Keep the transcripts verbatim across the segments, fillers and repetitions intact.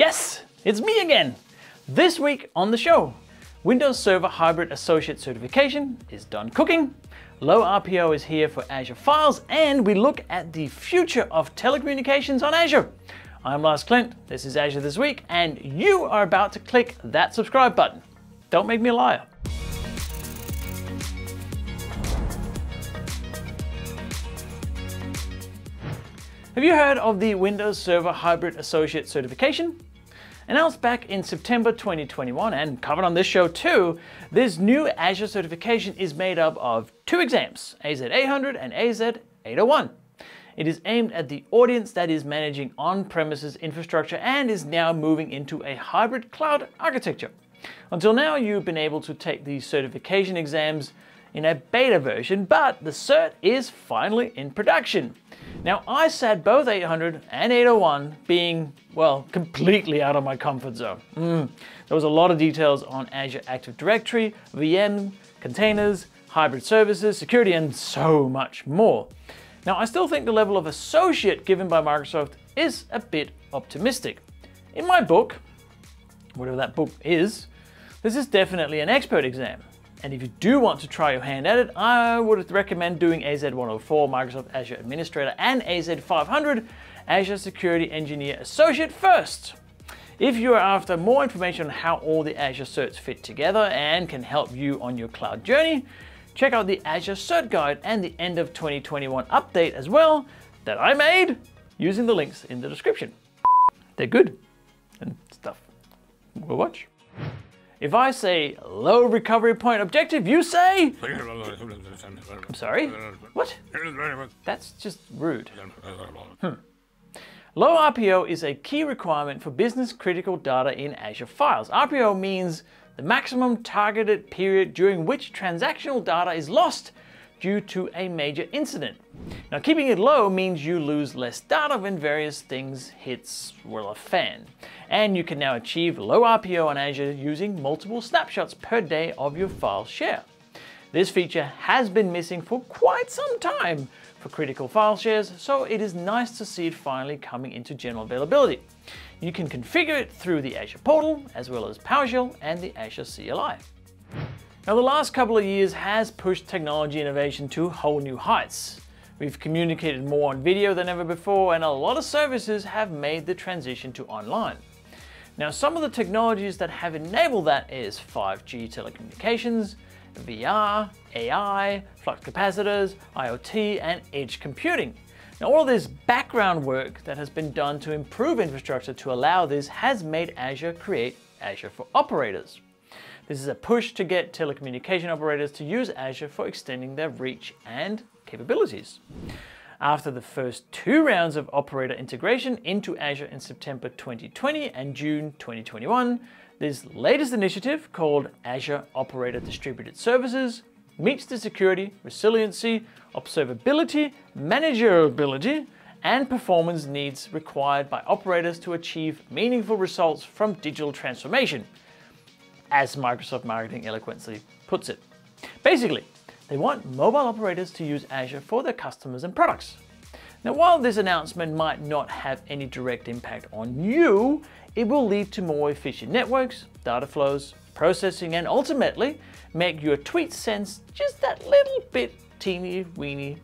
Yes, it's me again. This week on the show, Windows Server Hybrid Associate certification is done cooking, low R P O is here for Azure Files, and we look at the future of telecommunications on Azure. I'm Lars Klint, this is Azure This Week, and you are about to click that subscribe button. Don't make me a liar. Have you heard of the Windows Server Hybrid Associate certification? Announced back in September twenty twenty-one and covered on this show too, this new Azure certification is made up of two exams, A Z eight hundred and A Z eight oh one. It is aimed at the audience that is managing on-premises infrastructure and is now moving into a hybrid cloud architecture. Until now, you've been able to take these certification exams in a beta version, but the cert is finally in production. Now, I sat both eight hundred and eight oh one being, well, completely out of my comfort zone. Mm. There was a lot of details on Azure Active Directory, V M, containers, hybrid services, security, and so much more. Now, I still think the level of associate given by Microsoft is a bit optimistic. In my book, whatever that book is, this is definitely an expert exam. And if you do want to try your hand at it, I would recommend doing A Z one oh four, Microsoft Azure Administrator, and A Z five hundred, Azure Security Engineer Associate first. If you are after more information on how all the Azure certs fit together and can help you on your cloud journey, check out the Azure Cert Guide and the end of twenty twenty-one update as well that I made using the links in the description. They're good and stuff. We'll watch. If I say low recovery point objective, you say... I'm sorry? What? That's just rude. Hmm. Low R P O is a key requirement for business critical data in Azure Files. R P O means the maximum targeted period during which transactional data is lost due to a major incident. Now, keeping it low means you lose less data when various things hits, well, a fan. And you can now achieve low R P O on Azure using multiple snapshots per day of your file share. This feature has been missing for quite some time for critical file shares, so it is nice to see it finally coming into general availability. You can configure it through the Azure portal, as well as PowerShell and the Azure C L I. Now, the last couple of years has pushed technology innovation to whole new heights. We've communicated more on video than ever before, and a lot of services have made the transition to online. Now, some of the technologies that have enabled that is five G telecommunications, V R, A I, flux capacitors, I O T, and edge computing. Now, all this background work that has been done to improve infrastructure to allow this has made Azure create Azure for Operators. This is a push to get telecommunication operators to use Azure for extending their reach and capabilities. After the first two rounds of operator integration into Azure in September twenty twenty and June twenty twenty-one, this latest initiative, called Azure Operator Distributed Services, meets the security, resiliency, observability, manageability, and performance needs required by operators to achieve meaningful results from digital transformation, as Microsoft Marketing eloquently puts it. Basically, they want mobile operators to use Azure for their customers and products. Now, while this announcement might not have any direct impact on you, it will lead to more efficient networks, data flows, processing, and ultimately make your tweet sense just that little bit teeny weeny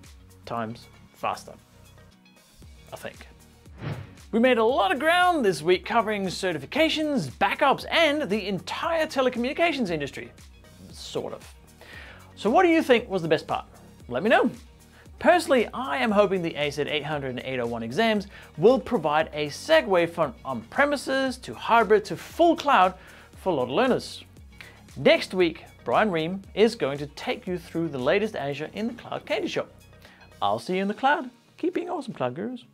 times faster, I think. We made a lot of ground this week covering certifications, backups, and the entire telecommunications industry. Sort of. So what do you think was the best part? Let me know. Personally, I am hoping the A Z eight hundred and eight oh one exams will provide a segue from on-premises to hybrid to full cloud for a lot of learners. Next week, Brian Ream is going to take you through the latest Azure in the Cloud Candy Shop. I'll see you in the cloud. Keep being awesome, Cloud Gurus.